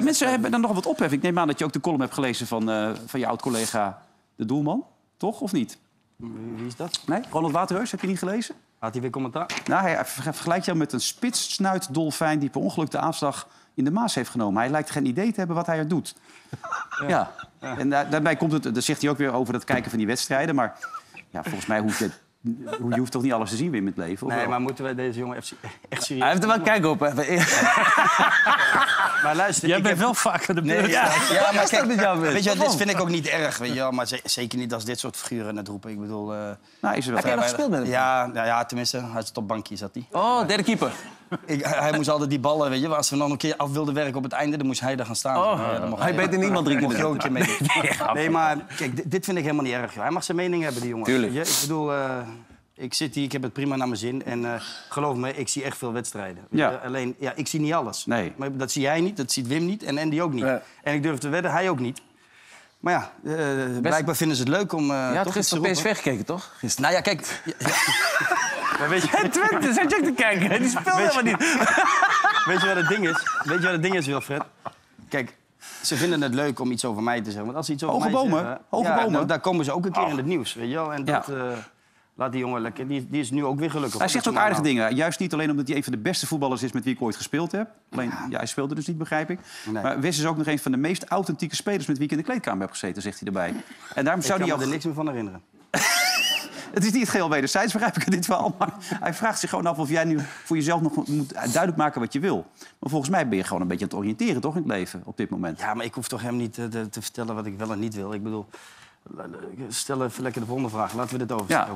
En mensen hebben dan nog wat ophef. Ik neem aan dat je ook de column hebt gelezen van je oud-collega De Doelman. Toch? Of niet? Wie is dat? Nee? Ronald Waterreus, heb je niet gelezen? Had hij weer commentaar? Nou, hij vergelijkt jou met een spitssnuitdolfijn die per ongeluk de aanslag in de Maas heeft genomen. Hij lijkt geen idee te hebben wat hij er doet. Ja. En daarbij komt het, daar zegt hij ook weer over het kijken van die wedstrijden. Maar ja, volgens mij hoeft het... Je hoeft toch niet alles te zien weer in het leven? Nee, maar moeten wij deze jongen echt serieus... Hij heeft er wel een kijk op, hè? Maar luister... Jij bent wel vaak aan de beurt. Ja, maar kijk, weet je, dit vind ik ook niet erg, weet je wel. Maar zeker niet als dit soort figuren net roepen. Ik bedoel... Nou, is er wel. Heb jij nog gespeeld met hem? Ja, tenminste, hij zat op bankje, zat hij. Oh, derde keeper. Hij moest altijd die ballen, weet je. Als we nog een keer af wilden werken op het einde, dan moest hij daar gaan staan. Hij beter niemand drinken. Een grootje mee. Nee, maar kijk, dit vind ik helemaal niet erg. Joh. Hij mag zijn mening hebben, die jongen. Tuurlijk. Ik bedoel, ik zit hier, ik heb het prima naar mijn zin. En geloof me, ik zie echt veel wedstrijden. Ja. Alleen, ja, ik zie niet alles. Nee. Maar dat zie jij niet, dat ziet Wim niet en Andy ook niet. Ja. En ik durf te wedden, hij ook niet. Maar ja, blijkbaar vinden ze het leuk om... je had gisteren op PSV gekeken, toch? Gisteren. Nou ja, kijk... Twente, zat je ook te kijken? Die speelt helemaal niet. Weet je wat het ding is? Weet je wat het ding is, Wilfred? Kijk, ze vinden het leuk om iets over mij te zeggen. Want als ze iets over hoge mij bomen. Zeggen, hoge bomen. Daar komen ze ook een keer in het nieuws, weet je wel? En dat... Laat die jongen lekker. Die is nu ook weer gelukkig. Hij zegt ook aardige dingen. Juist niet alleen omdat hij een van de beste voetballers is met wie ik ooit gespeeld heb. Alleen, ja, hij speelde dus niet, begrijp ik. Nee. Maar Wes is ook nog een van de meest authentieke spelers met wie ik in de kleedkamer heb gezeten, zegt hij erbij. En daarom zou hij er niks meer van herinneren. Het is niet geheel wederzijds, begrijp ik dit wel. Maar hij vraagt zich gewoon af of jij nu voor jezelf nog moet duidelijk maken wat je wil. Maar volgens mij ben je gewoon een beetje aan het oriënteren, toch, in het leven op dit moment. Ja, maar ik hoef toch hem niet te vertellen wat ik wel en niet wil. Ik bedoel, stel even lekker de volgende vraag. Laten we dit over.